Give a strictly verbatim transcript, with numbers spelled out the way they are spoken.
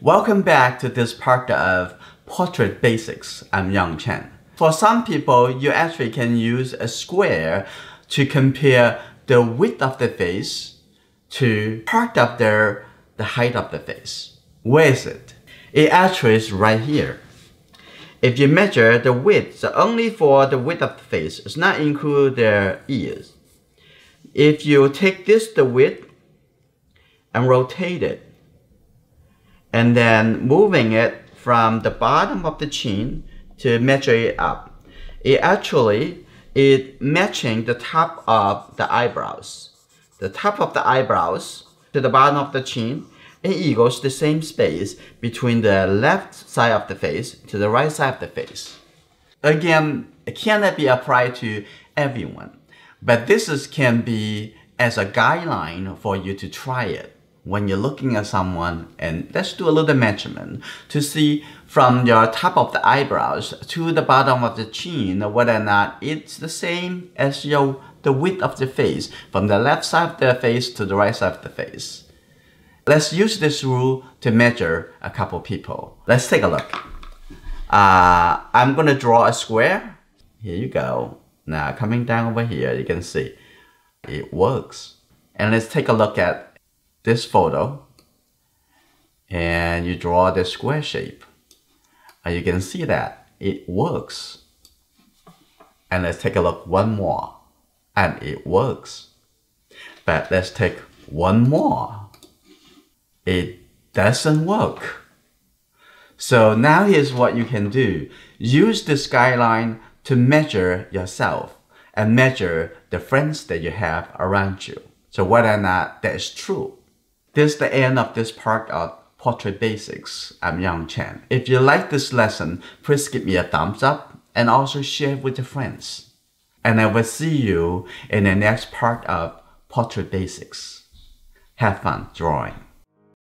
Welcome back to this part of Portrait Basics. I'm Yong Chen. For some people, you actually can use a square to compare the width of the face to part of their, the height of the face. Where is it? It actually is right here. If you measure the width, so only for the width of the face, it's not include their ears. If you take this, the width, and rotate it, and then moving it from the bottom of the chin to measure it up. It actually is matching the top of the eyebrows. The top of the eyebrows to the bottom of the chin, it equals the same space between the left side of the face to the right side of the face. Again, it cannot be applied to everyone, but this is, can be as a guideline for you to try it. When you're looking at someone, and let's do a little measurement to see from your top of the eyebrows to the bottom of the chin whether or not it's the same as your the width of the face from the left side of the face to the right side of the face. Let's use this rule to measure a couple people. Let's take a look. Uh, I'm gonna draw a square. Here you go. Now coming down over here, you can see it works. And let's take a look at this photo, and you draw the square shape, and you can see that it works. And let's take a look one more, and it works. But let's take one more. It doesn't work. So now here's what you can do. Use this guideline to measure yourself and measure the friends that you have around you. So whether or not that is true. This is the end of this part of Portrait Basics. I'm Yong Chen. If you like this lesson, please give me a thumbs up and also share it with your friends. And I will see you in the next part of Portrait Basics. Have fun drawing.